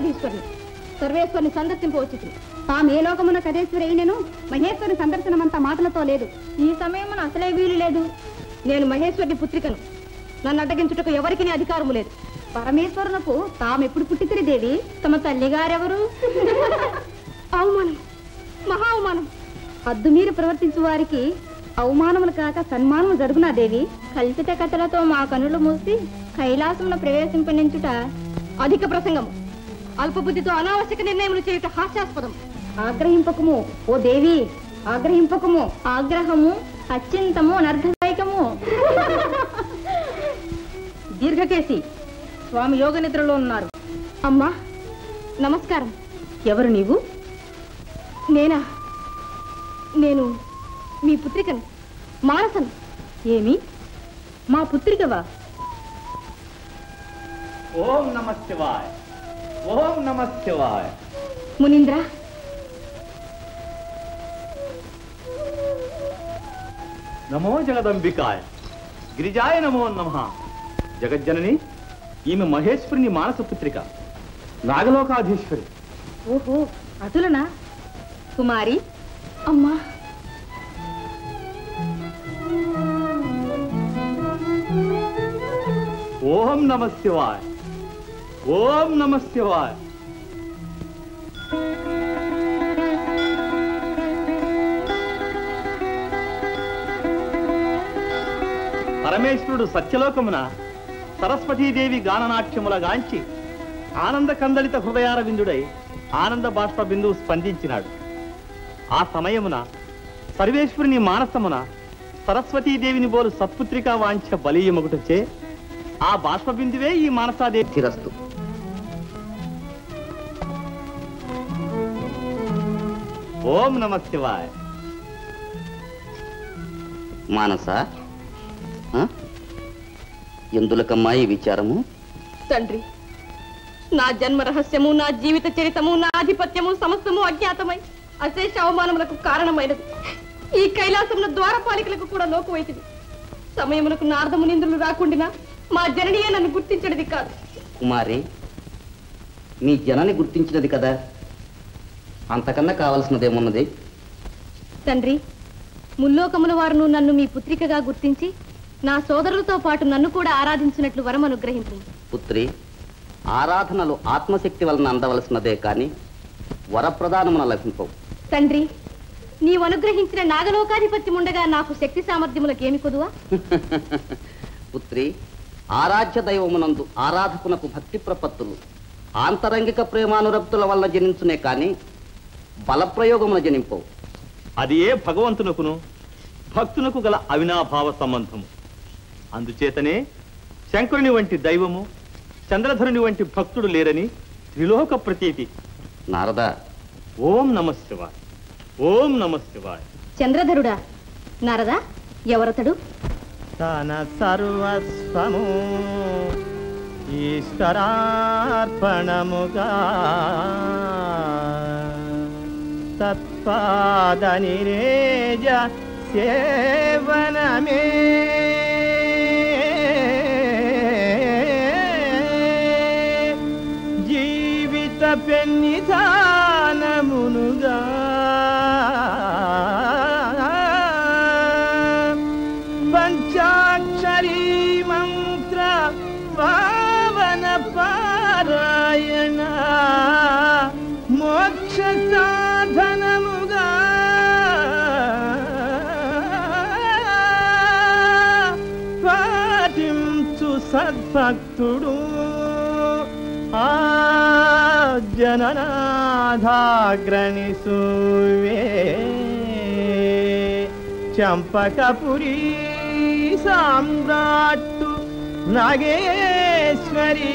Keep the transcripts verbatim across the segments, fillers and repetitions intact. పార్వతీశ్వరుని సర్వేశ్వరుని సందర్శింపవచ్చును. తాము ఏ లోకమున కదేశ్వరి అయినను మహేశ్వరుని సందర్శనమంత మాటలతో లేదు. ఈ సమయమున అసలే వీలు లేదు. నేను మహేశ్వరుని పుత్రికను. నన్ను అడ్డగించుటకు ఎవరికిని అధికారము లేదు. పరమేశ్వరునకు తాము ఎప్పుడు పుట్టితిరి దేవి? తమ తల్లిగారెవరు? అవమానం, మహా అవమానం. అద్దుమీరి ప్రవర్తించు వారికి అవమానములు కాక సన్మానము జరుగునా దేవి? కల్పిత కథలతో మా కనులు మూసి కైలాసమున ప్రవేశింపనించుట అధిక ప్రసంగము. అల్పబుద్ధితో అనావశ్యక నిర్ణయములు చేయుట హాస్యాస్పదం. ఆగ్రహింపకము ఓ దేవి, ఆగ్రహింపకము. ఆగ్రహము అత్యంతము అనర్థదాయకము. దీర్ఘకేసి స్వామి యోగ నిద్రలో ఉన్నారు. అమ్మా నమస్కారం. ఎవరు నీవు? నేనా? నేను మీ పుత్రికను, మానసను. ఏమి, మా పుత్రికవా? ఓం నమస్కారాయ, ఓం నమస్కారాయ. మునీంద్ర, నమో జగదంబికాయ, గిరిజాయ నమో నమః. జగజ్జనని, ఈమె మహేశ్వరిని మానస పుత్రిక, నాగలోకాధీశ్వరి. ఓహో, అతులనా? కుమారి. అమ్మా, ఓం నమః శివాయ, ఓం నమః శివాయ. పరమేశ్వరుడు సత్యలోకమున సరస్వతీదేవి గాననాట్యముల గాంచి ఆనంద కందలిత హృదయార విందుడై ఆనంద బాష్ప బిందువు స్పందించినాడు. ఆ సమయమున సర్వేశ్వరుని మానసమున సరస్వతీదేవిని బోలు సత్పుత్రికా వాంఛ బలీయమొకటొచ్చే ఆ బాష్పబిందువే ఈ మానసాదేవి. తిరస్తు. ఓం నమః శివాయ. మానస, ఎందులకమ్మా ఈ విచారము? తండ్రి, నా జన్మ రహస్యము, నా జీవిత చరితము, నా ఆధిపత్యము సమస్తము అజ్ఞాతమై అశేష అవమానములకు కారణమైనది. ఈ కైలాసమున ద్వారపాలికలకు కూడా లోకువైతిది. సమయమునకు నారదము నిందులు రాకుండా మా జననియే నన్ను గుర్తించినది కాదు. కుమారి, మీ జనని గుర్తించినది కదా, అంతకన్నా కావలసినదేమున్నది? తండ్రి, ముల్లోకముల వారును నన్ను మీ పుత్రికగా గుర్తించి నా సోదరులతో పాటు నన్ను కూడా ఆరాధించినట్లు వరం అనుగ్రహింపు. పుత్రి, ఆరాధనలు ఆత్మశక్తి వలన అందవలసినదే కాని వరప్రదానమున లభింపవు. తండ్రి, నీవు అనుగ్రహించిన నాగలోకాధిపత్యం ఉండగా నాకు శక్తి సామర్థ్యములకు ఏమి కొదువా? పుత్రి, ఆరాధ్య దైవమునందు ఆరాధకునకు భక్తి ప్రపత్తులు ఆంతరంగిక ప్రేమానురక్తుల వల్ల జనించునే కాని బలప్రయోగమున జనింపవు. అది ఏ భగవంతునకును భక్తునకు గల అవినాభావ సంబంధము. అందుచేతనే శంకరుని వంటి దైవము, చంద్రధరుని వంటి భక్తుడు లేరని త్రిలోక ప్రతీతి. నారద, ఓం నమః శివాయ, ఓం నమః శివాయ. చంద్రధరుడా? నారద, ఎవరతడు? తన సర్వస్వము ఈశ్వరార్పణముగా తత్పాద నిరేజ సేవనమే జీవిత పెన్నిధానమునుగా సద్భక్తుడు ఆ జననాథాగ్రణి సూవే చంపకపురి సామ్రాట్టు నాగేశ్వరి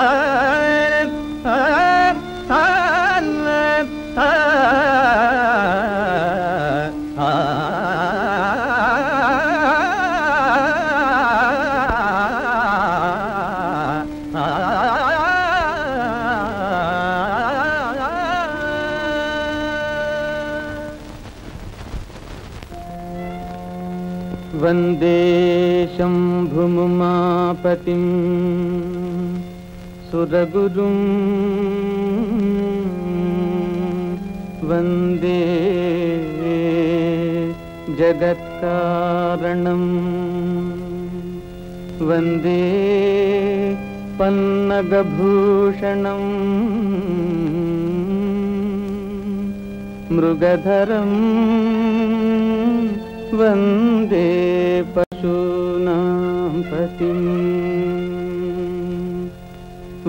ఆ వందే శంభు उमापतिं सुरगुरुं वंदे जगत्कारणं वंदे पन्नगभूषणं मृगधरं वंदे पशूनां पतिं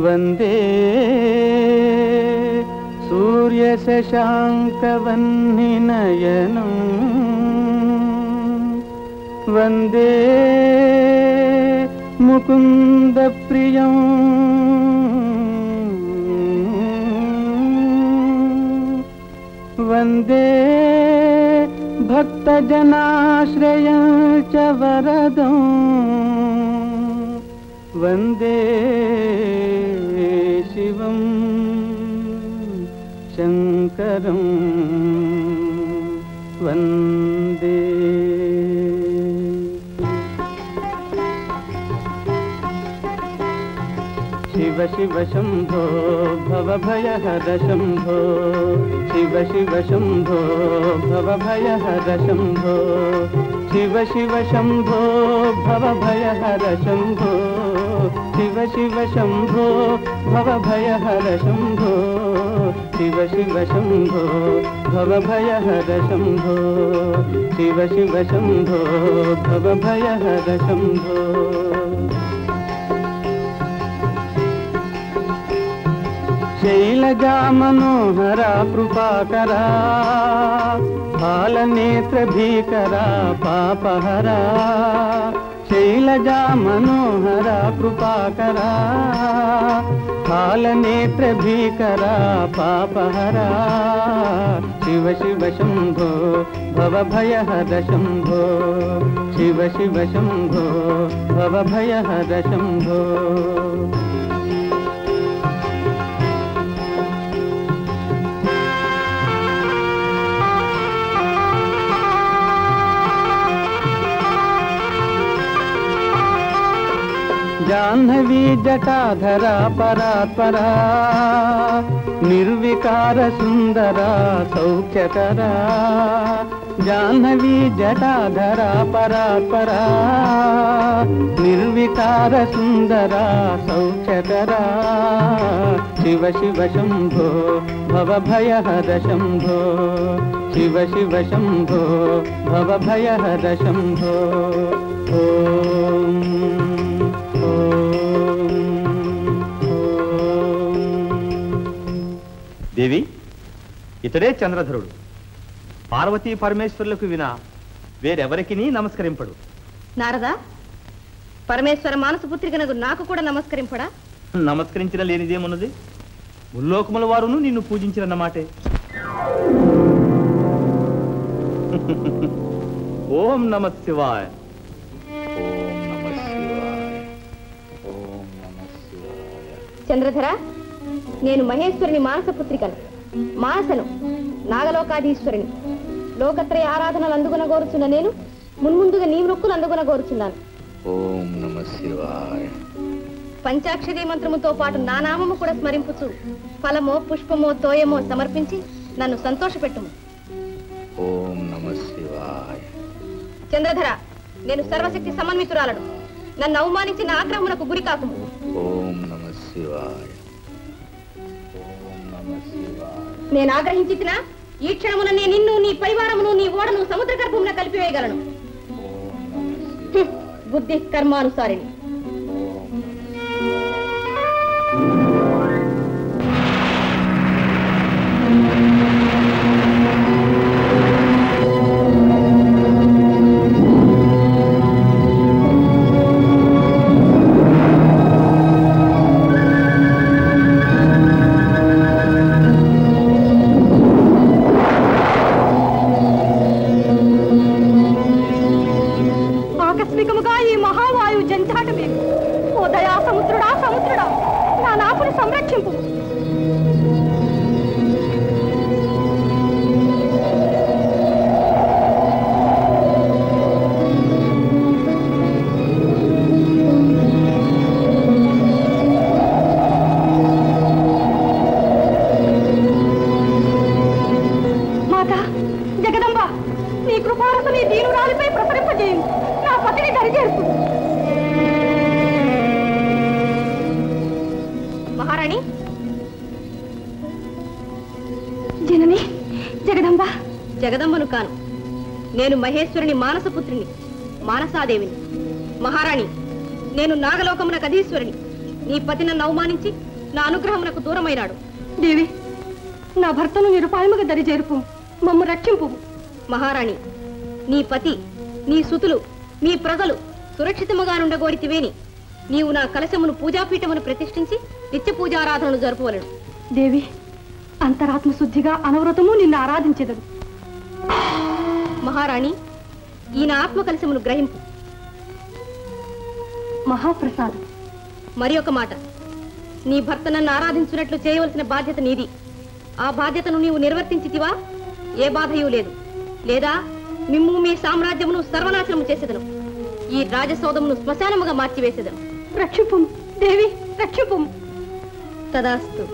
वंदे सूर्यशशाङ्कवह्निनयनं वंदे मुकुन्दप्रियं वंदे भक्तजनाश्रयं च वरदं वंदे शिवं शंकरं वंदे। शिव शिव शंभो भवभयहर शंभो शिव शिव शंभो भवभयहर शंभो शिव शिव शंभो भवभयहर शंभो शिव शिव शंभो भवभयहर शंभो शिव शिव शंभो भवभयहर शंभो शिव शिव शंभो भवभयहर शंभो। शैलजा मनोहरा कृपाकरा बालनेत्र भीकरा पापहरा शैलजा मनोहरा कृपाकरा बालनेत्र भीकरा पापहरा शिव शिव शंभो भवभयहर शंभो शिव शिव शंभो भवभयहर शंभो। जाह्नवी जटाधरा परात्परा निर्विकार सुंदरा सौख्यकरा जाह्नवी जटाधरा परात्परा निर्विकार सुंदरा सौख्यकरा शिव शिव शंभो भवभयहर शंभो शिव शिव शंभो भवभयहर शंभो। ओम देवी इतने चंद्रधरुड़ पार्वती परमेश्वर को विना वेरेवरकी नमस्करिंपडु नारदा परमेश्वर मानसपुत्रिकनगु नाकु कूडा नमस्करिंपडा नमस्करिंचिन लेनिदेमुन्नदि भूलोकमुल वारुनु निन्नु पूजिंचिनन्नमाटे। ओम नमः शिवाय ओम नमः शिवाय ओम नमः शिवाय। चंद्रधरा నేను మహేశ్వరుని మానసపుత్రికను మానసను నాగలోకాధీశ్వరుని లోకత్రయ ఆరాధనలు అందుగుణ కోరుచున్న నేను మున్ముందుగా నీ మొక్కులు అందుగుణ కోరుచున్నాను. ఓం నమః శివాయ పంచాక్షరి మంత్రముతో పాటు నా నామము కూడా స్మరింపుచు ఫలమో పుష్పమో తోయమో సమర్పించి నన్ను సంతోషపెట్టుము. ఓం నమః శివాయ. చంద్రధర నేను సర్వశక్తి సమన్వితురాలను నన్ను అవమానించిన ఆక్రమణకు గురి కాకుము. ఓం నమః శివాయ. నేను ఆగ్రహించితినా ఈ క్షణమున నేను నిన్ను నీ పరివారమును నీ ఓడను సముద్ర గర్భమున కలిపివేయగలను. బుద్ధి కర్మానుసారిణి జగదమ్మను కాను. నేను మహేశ్వరుని మానసపుత్రిని, మానసాదేవిని. మహారాణి, నేను నాగలోకమునకు అధీశ్వరిని. నీ పతిని అవమానించి నా అనుగ్రహమునకు దూరమైనాడు. దేవి, నా భర్తను నిరుపాయముగా దరి చేరుపు, మమ్మ రక్షింపు. మహారాణి, నీ పతి, నీ సుతులు, మీ ప్రజలు సురక్షితముగా నుండగోరితివేని నీవు నా కలశమును పూజాపీఠమును ప్రతిష్ఠించి నిత్య పూజారాధనను జరుపువలెను. దేవి, అంతరాత్మ శుద్ధిగా అనవరతము నిన్ను ఆరాధించెదను. మహారాణి, ఈయన ఆత్మ కలశమును గ్రహింపు. మహాప్రసాదం. మరి ఒక మాట, నీ భర్త నన్ను ఆరాధించున్నట్లు చేయవలసిన బాధ్యత నీది. ఆ బాధ్యతను నీవు నిర్వర్తించితివా ఏ బాధయూ లేదు. లేదా మిమ్ము మీ సామ్రాజ్యమును సర్వనాశనము చేసేదను. ఈ రాజసౌధమును శ్మశానముగా మార్చివేసేదను. రక్షింపు దేవి, రక్షింపు. తదాస్తు.